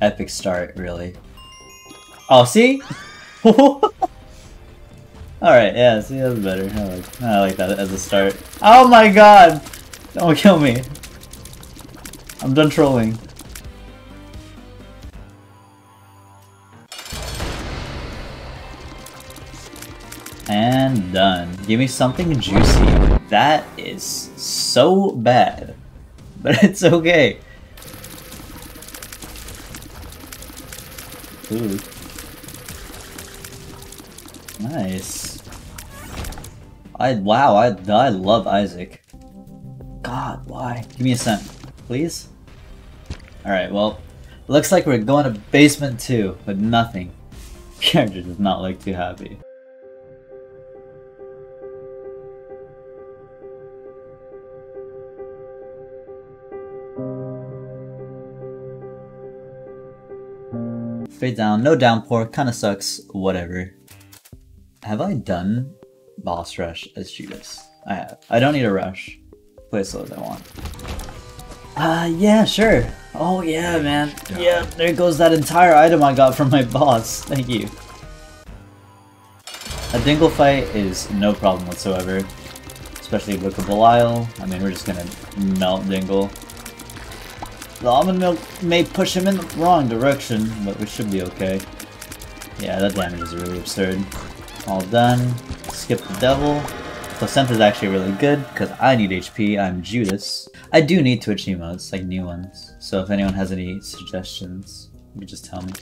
epic start, really. Oh, see? Alright, yeah, see, that's better. I like that as a start. Oh my god! Don't kill me. I'm done trolling. And done. Give me something juicy. That is so bad. But it's okay. Ooh. Nice. Wow, I love Isaac. God, why? Give me a cent, please? Alright, well, looks like we're going to basement 2 with nothing. Character does not look too happy. Fade down, no downpour, kinda sucks, whatever. Have I done boss rush as Judas? I have. I don't need a rush. Play as slow as I want. Yeah, sure. Oh yeah, man. Yeah, there goes that entire item I got from my boss. Thank you. A dingle fight is no problem whatsoever. Especially with the Belial. I mean, we're just gonna melt dingle. The almond milk may push him in the wrong direction, but we should be okay. Yeah, that damage is really absurd. All done. Skip the devil. Placenta is actually really good, because I need HP, I'm Judas. I do need Twitch emotes, like new ones. So if anyone has any suggestions, you can just tell me.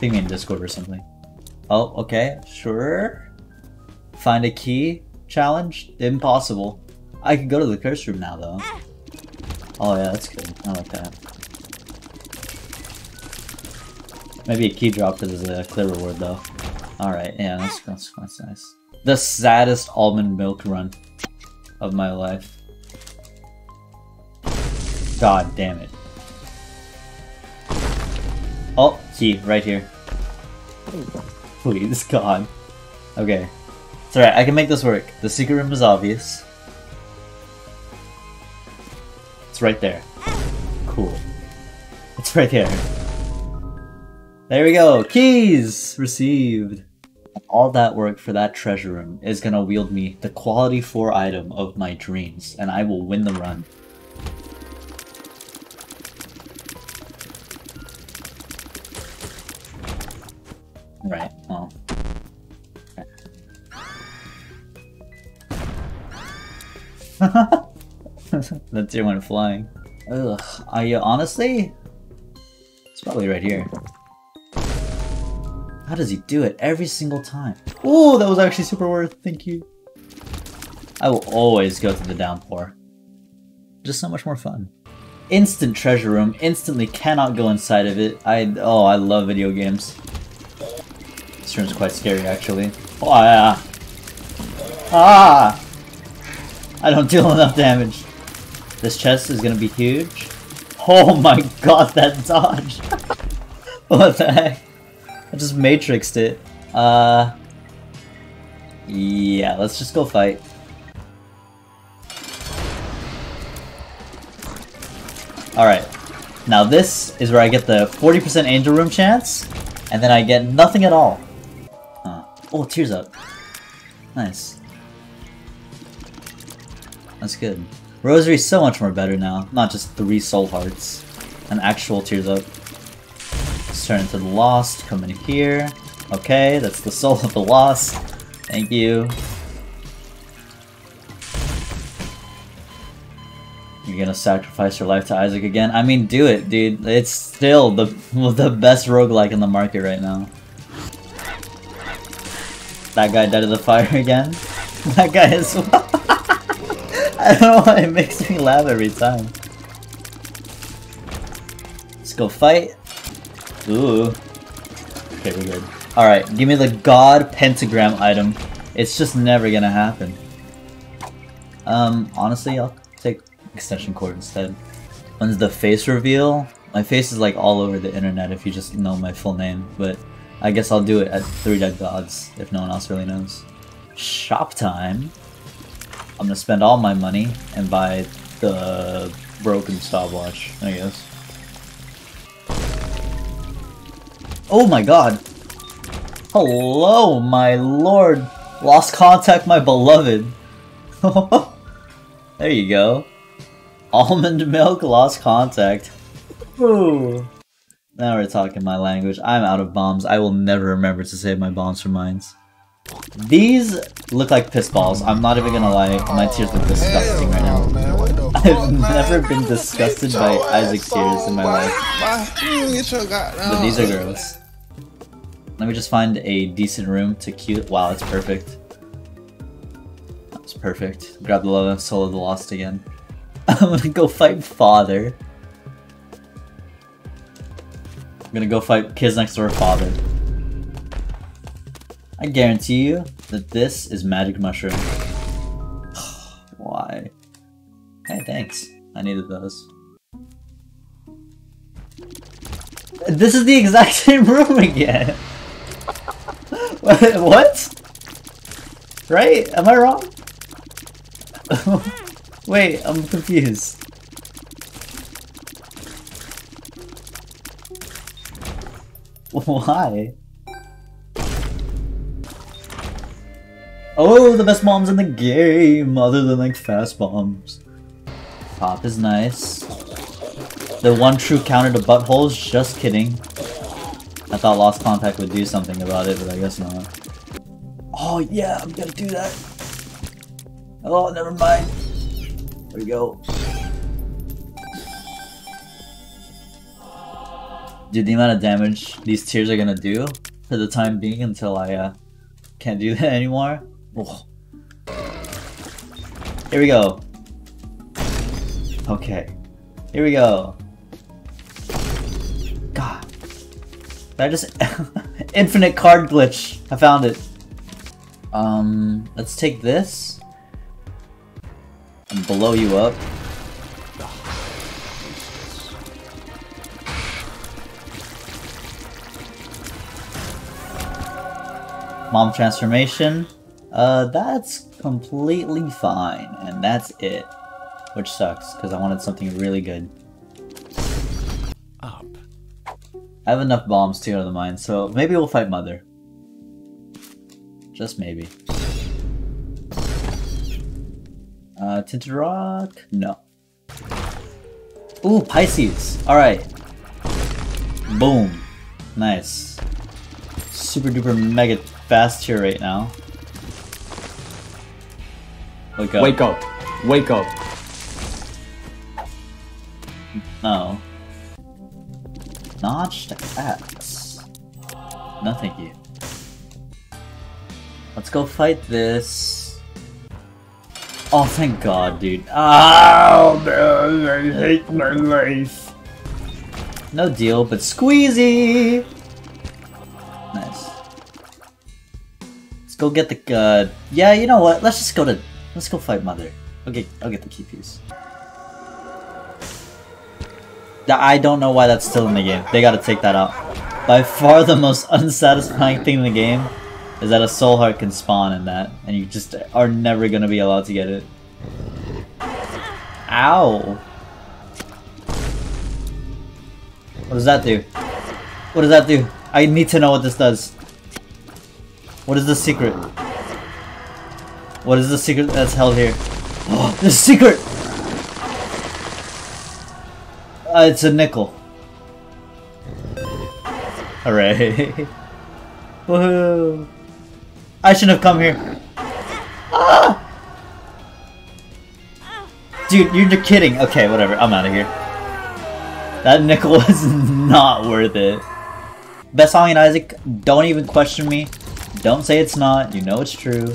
Ping me in Discord or something. Oh, okay, sure. Find a key challenge? Impossible. I can go to the curse room now, though. Oh yeah, that's good. I like that. Maybe a key drop because there's a clear reward, though. Alright, yeah, that's nice. The saddest almond milk run of my life. God damn it. Oh, key, right here. Please, God. Okay. It's alright, I can make this work. The secret room is obvious. It's right there. Cool. It's right there. There we go! Keys! Received! All that work for that treasure room is gonna wield me the quality 4 item of my dreams, and I will win the run. Right, well. Haha! That's your one flying. Ugh, are you honestly? It's probably right here. How does he do it every single time? Oh, that was actually super worth, thank you. I will always go to the downpour. Just so much more fun. Instant treasure room, instantly cannot go inside of it. I love video games. This room's quite scary actually. Oh yeah. Ah! I don't deal enough damage. This chest is gonna be huge. Oh my god, that dodge! What the heck? I just matrixed it. Yeah, let's just go fight. Alright. Now this is where I get the 40% angel room chance, and then I get nothing at all. Oh, tears up. Nice. That's good. Rosary's so much more better now. Not just 3 soul hearts. An actual tears up. Let's turn into the lost. Come in here. Okay, that's the soul of the lost. Thank you. You're gonna sacrifice your life to Isaac again? I mean, do it, dude. It's still the best roguelike in the market right now. That guy died of the fire again? That guy as well. I don't know why it makes me laugh every time. Let's go fight. Ooh. Okay, we're good. Alright, give me the God Pentagram item. It's just never gonna happen. Honestly, I'll take extension cord instead. When's the face reveal? My face is like all over the internet if you just know my full name, but I guess I'll do it at 3 Dead Gods if no one else really knows. Shop time? I'm gonna spend all my money and buy the broken stopwatch, I guess. Oh my god! Hello, my lord! Lost Contact, my beloved! There you go. Almond Milk, Lost Contact. Ooh. Now we're talking my language. I'm out of bombs. I will never remember to save my bombs for mines. These look like piss balls. I'm not even gonna lie. My tears look disgusting right now. I've never been disgusted by Isaac's tears in my life. But these are gross. Let me just find a decent room to queue. Wow, that's perfect. That's perfect. Grab the love and soul of the lost again. I'm gonna go fight father. I'm gonna go fight kids next door father. I guarantee you that this is Magic Mushroom. Why? Hey, thanks. I needed those. This is the exact same room again! What? Right? Am I wrong? Wait, I'm confused. Why? Oh, the best bombs in the game, other than like fast bombs. Pop is nice. The one true counter to buttholes, just kidding. I thought Lost Contact would do something about it, but I guess not. Oh yeah, I'm gonna do that. Oh, never mind. There we go. Dude, the amount of damage these tears are gonna do, for the time being, until I can't do that anymore. Oh. Here we go. Okay. Here we go. God. Did I just... Infinite card glitch. I found it. Let's take this. And blow you up. Mom transformation. That's completely fine, and that's it. Which sucks, because I wanted something really good. Up. I have enough bombs to go to the mine, so maybe we'll fight Mother. Just maybe. Tinted Rock? No. Ooh, Pisces! Alright. Boom. Nice. Super duper mega fast here right now. Wake up. Wake up. Wake up. No. Notched axe. No thank you. Let's go fight this. Oh thank god, dude. Oh, I hate my life. No deal, but squeezy! Nice. Let's go get the yeah, you know what? Let's just go to let's go fight Mother. Okay, I'll get the key piece. I don't know why that's still in the game. They gotta take that out. By far the most unsatisfying thing in the game is that a soul heart can spawn in that, and you just are never gonna be allowed to get it. Ow! What does that do? What does that do? I need to know what this does. What is the secret? What is the secret that's held here? Oh, the secret! It's a nickel. Hooray. Woohoo! I shouldn't have come here. Ah! Dude, you're kidding. Okay, whatever. I'm out of here. That nickel was not worth it. Best song in Isaac. Don't even question me. Don't say it's not. You know it's true.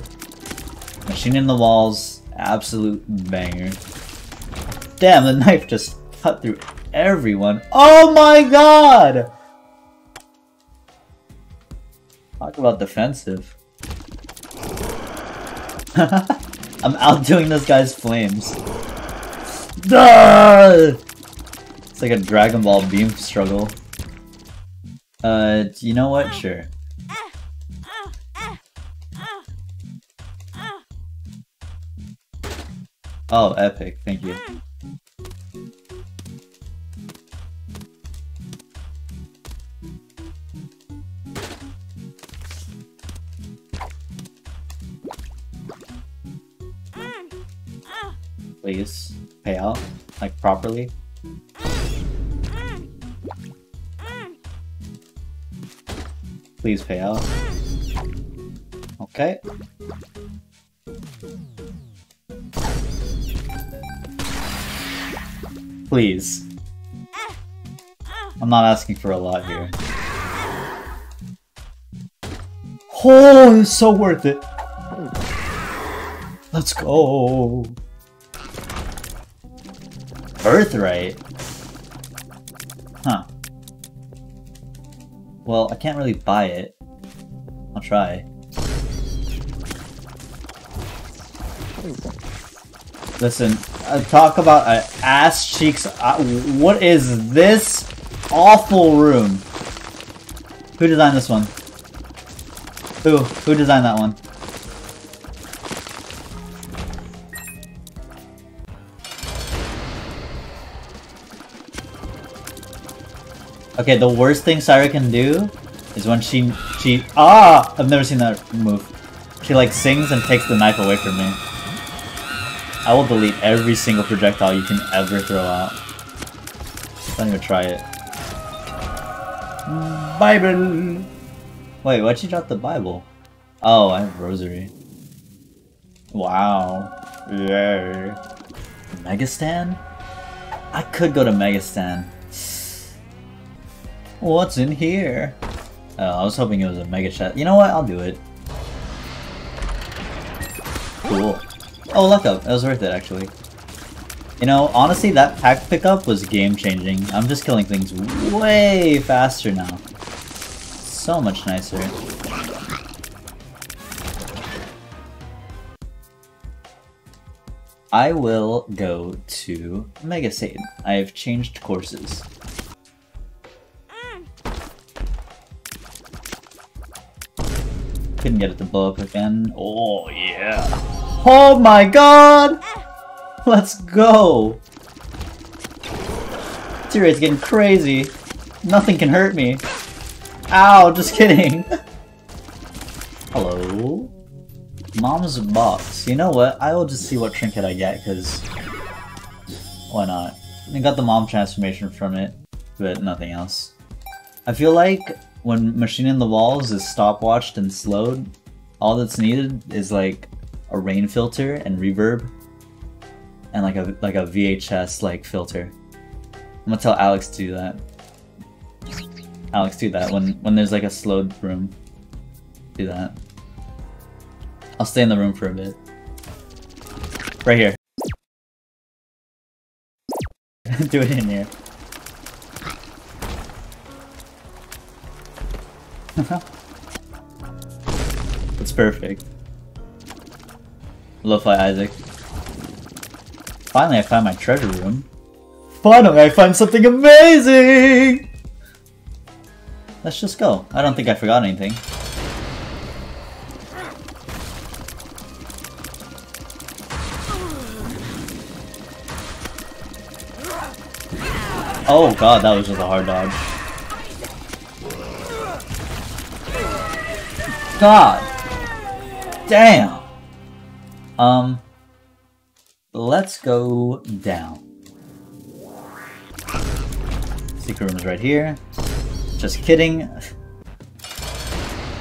Machine in the walls, absolute banger. Damn, the knife just cut through everyone. Oh my god! Talk about defensive. I'm outdoing this guy's flames. Duh! It's like a Dragon Ball beam struggle. You know what? Sure. Oh, epic. Thank you. please pay out, like, properly. Please pay out. Okay. Please. I'm not asking for a lot here. Oh, it's so worth it. Let's go. Birthright? Huh. Well, I can't really buy it. I'll try. Listen, talk about ass cheeks. What is this awful room? Who designed this one? Who designed that one? Okay, the worst thing Syra can do is when she I've never seen that move. She like sings and takes the knife away from me. I will delete every single projectile you can ever throw out. Don't even try it. Bible! Wait, why'd she drop the Bible? Oh, I have Rosary. Wow. Yeah. Megastan? I could go to Megastan. What's in here? Oh, I was hoping it was a mega chest. You know what? I'll do it. Cool. Oh, luck up. That was worth it, actually. You know, honestly, that pack pickup was game-changing. I'm just killing things way faster now. So much nicer. I will go to Mega Satan. I have changed courses. Couldn't get it to blow up again. Oh yeah! Oh my god! Let's go! Tier rate's getting crazy. Nothing can hurt me. Ow! Just kidding. Hello, Mom's box. You know what? I will just see what trinket I get, cause why not? I got the mom transformation from it, but nothing else. I feel like when Machine in the Walls is stopwatched and slowed, all that's needed is like a rain filter and reverb, and like a VHS like filter. I'm gonna tell Alex to do that. Alex, do that when there's like a slowed room. Do that. I'll stay in the room for a bit. Right here. Do it in here. It's perfect. Lo-fi Isaac. Finally, I find my treasure room. Finally, I find something amazing! Let's just go. I don't think I forgot anything. Oh god, that was just a hard dodge. God damn. Let's go down. Secret room is right here. Just kidding.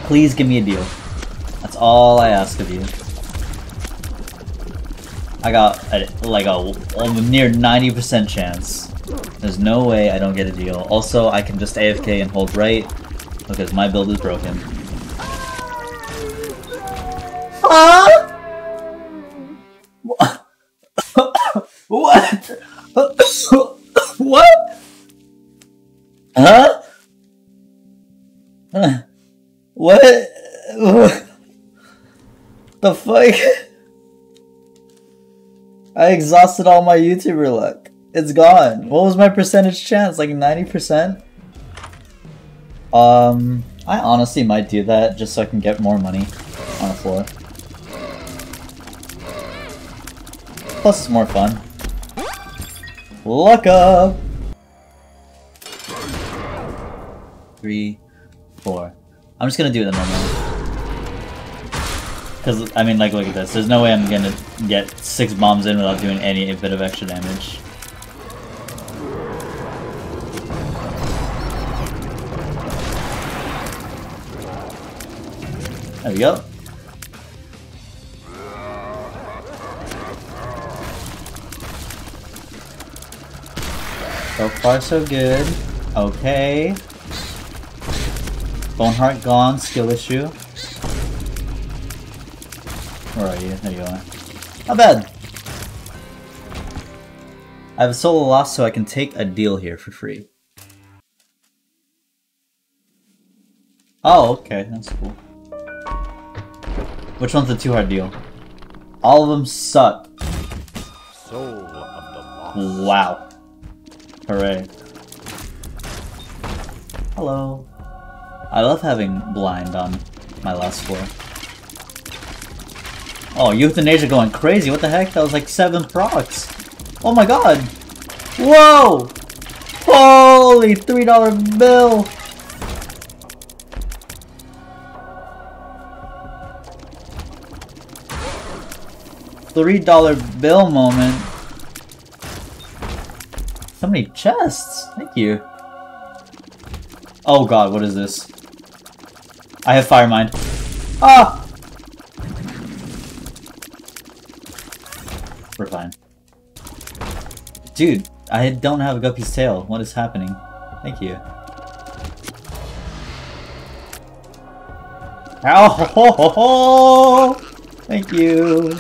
Please give me a deal. That's all I ask of you. I got a near 90% chance. There's no way I don't get a deal. Also, I can just AFK and hold right because my build is broken. What? What? What? Huh? What? The fuck? I exhausted all my YouTuber luck. It's gone. What was my percentage chance? Like 90%? I honestly might do that just so I can get more money on the floor. Plus it's more fun. Luck up! 3, 4. I'm just gonna do it in the moment. Because, I mean, like, look at this. There's no way I'm gonna get 6 bombs in without doing any bit of extra damage. There we go. So far, so good. Okay. Boneheart gone, skill issue. Where are you? There you are. Not bad! I have a solo loss, so I can take a deal here for free. Oh, okay, that's cool. Which one's the two-heart deal? All of them suck. Soul of the boss. Wow. Hooray. Hello. I love having blind on my last floor. Oh, euthanasia going crazy, what the heck? That was like 7 procs. Oh my god! Whoa! Holy $3 bill! $3 bill moment. So many chests, thank you. Oh god, what is this? I have fire mind. Ah! We're fine. Dude, I don't have a guppy's tail. What is happening? Thank you. Ow! Ho, ho, ho, ho. Thank you.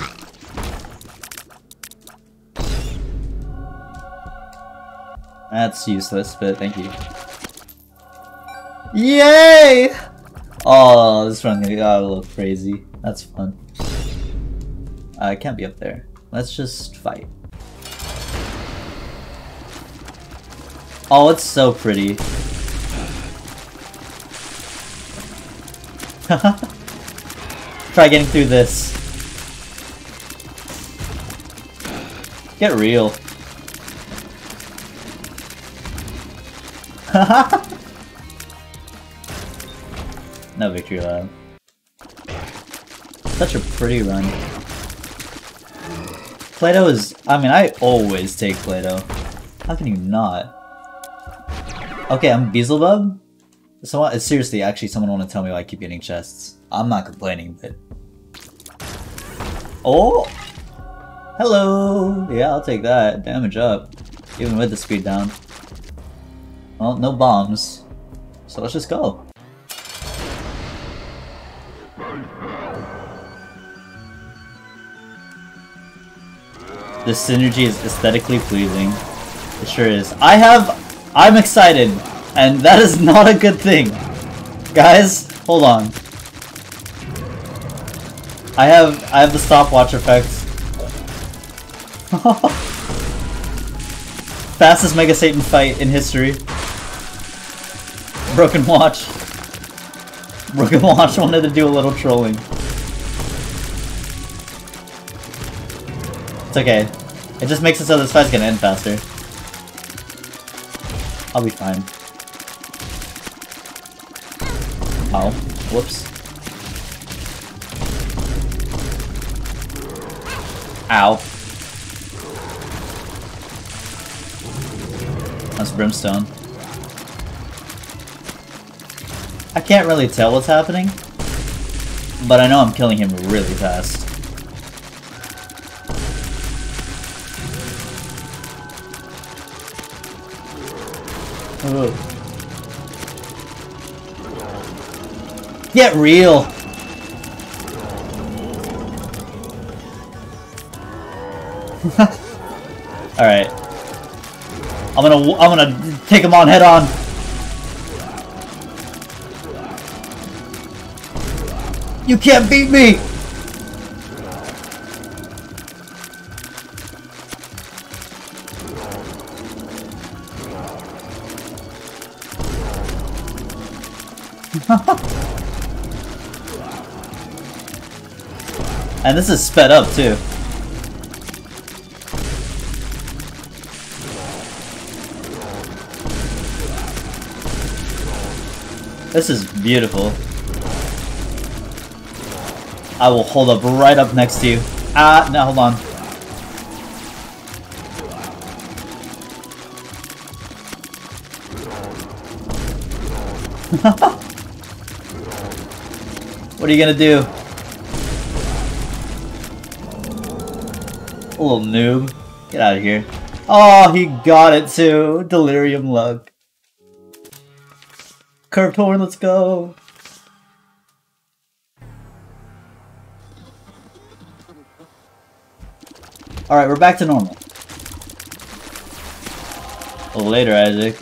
That's useless, but thank you. Yay! Oh, this run's gonna go a little crazy. That's fun. I can't be up there. Let's just fight. Oh, it's so pretty. Try getting through this. Get real. No victory lap. Such a pretty run. Play-Doh is... I mean, I always take Play-Doh. How can you not? Okay, I'm Beelzebub? Someone, seriously, actually, someone want to tell me why I keep getting chests. I'm not complaining, but... Oh! Hello! Yeah, I'll take that. Damage up. Even with the speed down. Well, no bombs. So let's just go. The synergy is aesthetically pleasing. It sure is. I'm excited, and that is not a good thing. Guys, hold on. I have the stopwatch effect. Fastest Mega Satan fight in history. Broken Watch. Broken Watch wanted to do a little trolling. It's okay. It just makes it so this fight's gonna end faster. I'll be fine. Oh. Whoops. Ow. That's Brimstone. I can't really tell what's happening, but I know I'm killing him really fast. Ooh. Get real! Alright. I'm gonna take him on head on! You can't beat me! And this is sped up too. This is beautiful. I will hold up right up next to you. Ah, no, hold on. What are you gonna do? A little noob. Get out of here. Oh, he got it too. Delirium luck. Curved horn, let's go. Alright, we're back to normal. Later, Isaac.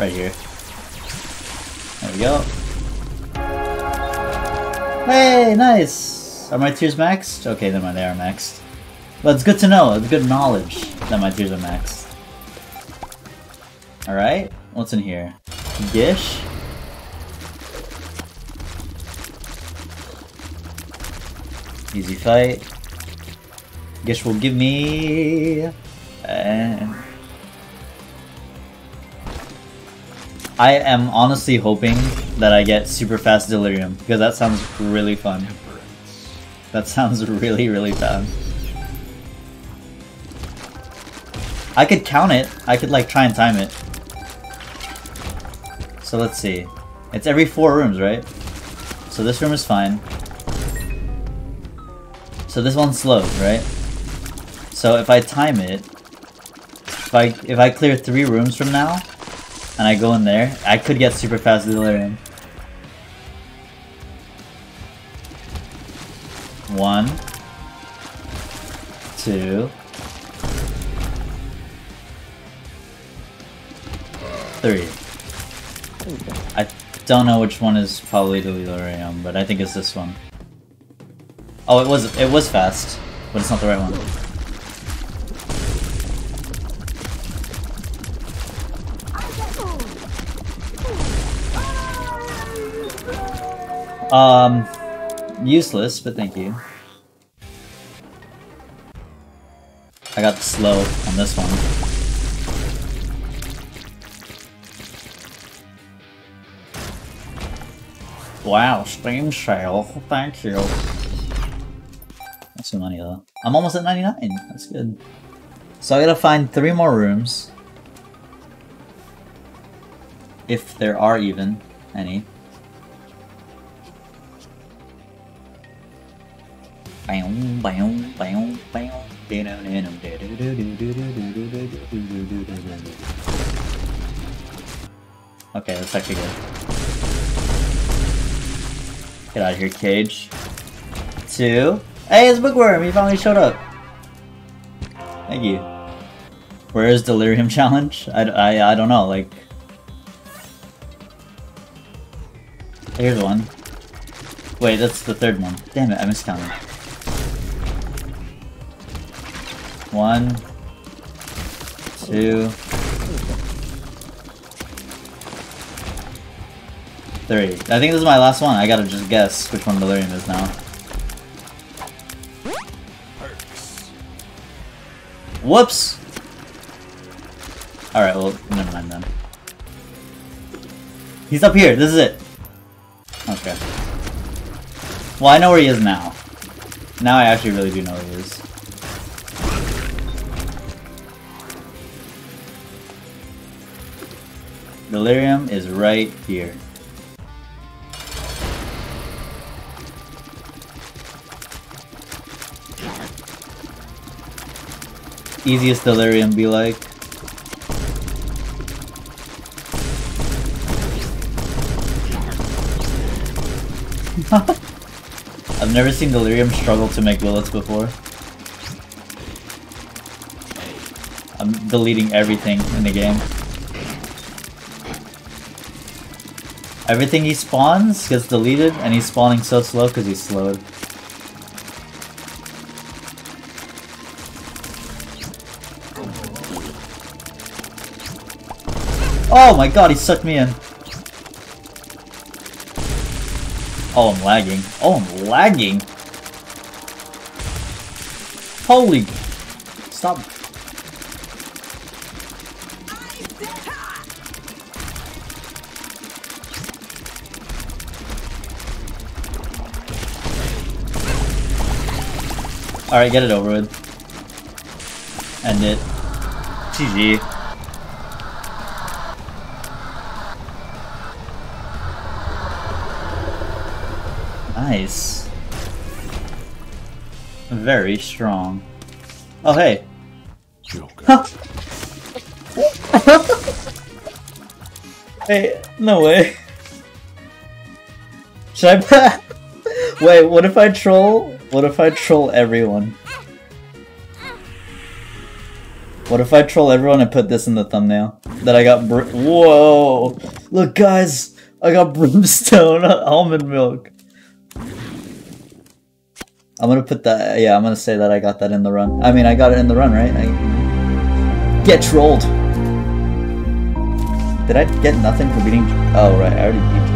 Right here. There we go. Hey, nice! Are my tiers maxed? Okay, never mind, they are maxed. But it's good to know, it's good knowledge that my tiers are maxed. Alright, what's in here? Dish? Easy fight. Gish will give me. I am honestly hoping that I get super fast Delirium because that sounds really fun. That sounds really, really fun. I could count it. I could like try and time it. So let's see. It's every 4 rooms, right? So this room is fine. So this one's slow, right? So if I time it, if I clear 3 rooms from now, and I go in there, I could get super fast Delirium. 1, 2, 3. I don't know which one is probably Delirium, but I think it's this one. Oh, it was fast, but it's not the right one. Useless, but thank you. I got slow on this one. Wow, Steam Sale, thank you. Some money though. I'm almost at 99. That's good. So I gotta find 3 more rooms, if there are even any. Okay, that's actually good. Get out of here, cage. 2. Hey, it's Bookworm! He finally showed up! Thank you. Where is Delirium Challenge? I don't know, like... Here's one. Wait, that's the 3rd one. Damn it, I miscounted. 1, 2, 3. I think this is my last one. I gotta just guess which one Delirium is now. Whoops! Alright, well, never mind then. He's up here, this is it! Okay. Well, I know where he is now. Now I actually really do know where he is. Delirium is right here. Easiest Delirium be like. I've never seen Delirium struggle to make willets before. I'm deleting everything in the game. Everything he spawns gets deleted, and he's spawning so slow because he's slowed. Oh my god, he sucked me in. Oh, I'm lagging. Oh, I'm lagging. Holy... Stop. Alright, get it over with. End it. GG. Nice. Very strong. Oh, hey. Joker. Hey, no way. Should I... Wait, what if I troll? What if I troll everyone? What if I troll everyone and put this in the thumbnail? That I got Whoa! Look guys! I got Brimstone on Almond Milk! I'm gonna put that- yeah, I'm gonna say that I got that in the run. I mean, I got it in the run, right? Get trolled! Did I get nothing for beating- oh right, I already beat-